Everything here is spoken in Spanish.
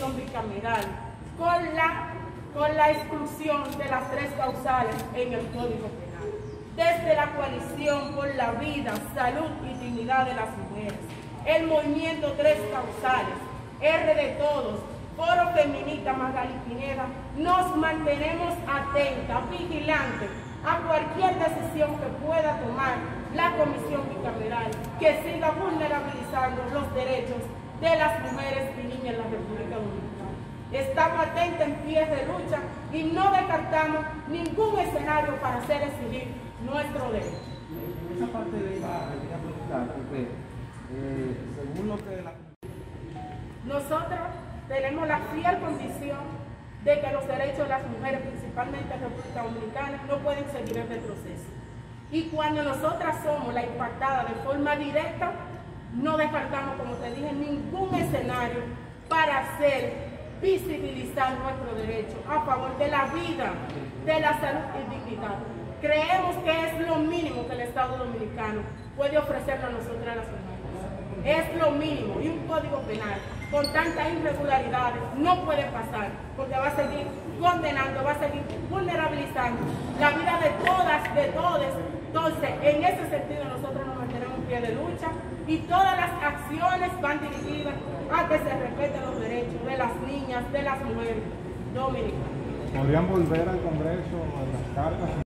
comisión bicameral con la exclusión de las tres causales en el Código Penal, desde la coalición por la vida, salud y dignidad de las mujeres, el movimiento Tres Causales, R de Todos, Foro Feminista Magalí Pineda, nos mantenemos atentas, vigilantes a cualquier decisión que pueda tomar la comisión bicameral que siga vulnerabilizando los derechos de las mujeres y niñas en la República Dominicana. Estamos atentos en pies de lucha y no descartamos ningún escenario para hacer exigir nuestro derecho. En esa parte de la quería preguntar, porque según lo que la... Nosotros tenemos la fiel convicción de que los derechos de las mujeres, principalmente en República Dominicana, no pueden seguir en retroceso. Y cuando nosotras somos la impactada de forma directa, no descartamos, como te dije, ningún escenario para hacer visibilizar nuestro derecho a favor de la vida, de la salud y dignidad. Creemos que es lo mínimo que el Estado Dominicano puede ofrecerle a nosotras las mujeres. Es lo mínimo. Y un Código Penal con tantas irregularidades no puede pasar, porque va a seguir condenando, va a seguir vulnerabilizando la vida de todas, de todos. Entonces, en ese sentido nosotros nos mantenemos pie de lucha y todas las acciones van dirigidas a que se respeten los derechos de las niñas, de las mujeres dominicanas. ¿Podrían volver al Congreso a las cargas?